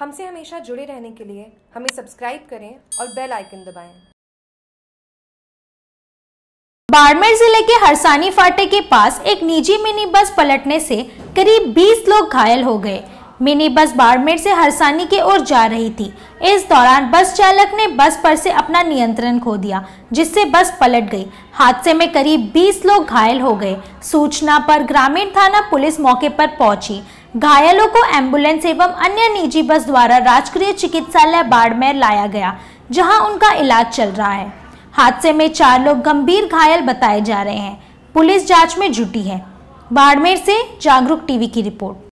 हमसे हमेशा जुड़े रहने के लिए हमें सब्सक्राइब करें और बेल आइकन दबाएं। बाड़मेर जिले के हरसाणी फाटे के पास एक निजी मिनी बस पलटने से करीब 20 लोग घायल हो गए। मिनी बस बाड़मेर से हरसाणी की ओर जा रही थी। इस दौरान बस चालक ने बस पर से अपना नियंत्रण खो दिया, जिससे बस पलट गई। हादसे में करीब 20 लोग घायल हो गए। सूचना पर ग्रामीण थाना पुलिस मौके पर पहुंची। घायलों को एम्बुलेंस एवं अन्य निजी बस द्वारा राजकीय चिकित्सालय बाड़मेर लाया गया, जहां उनका इलाज चल रहा है। हादसे में 4 लोग गंभीर घायल बताए जा रहे हैं। पुलिस जांच में जुटी है। बाड़मेर से जागरूक टीवी की रिपोर्ट।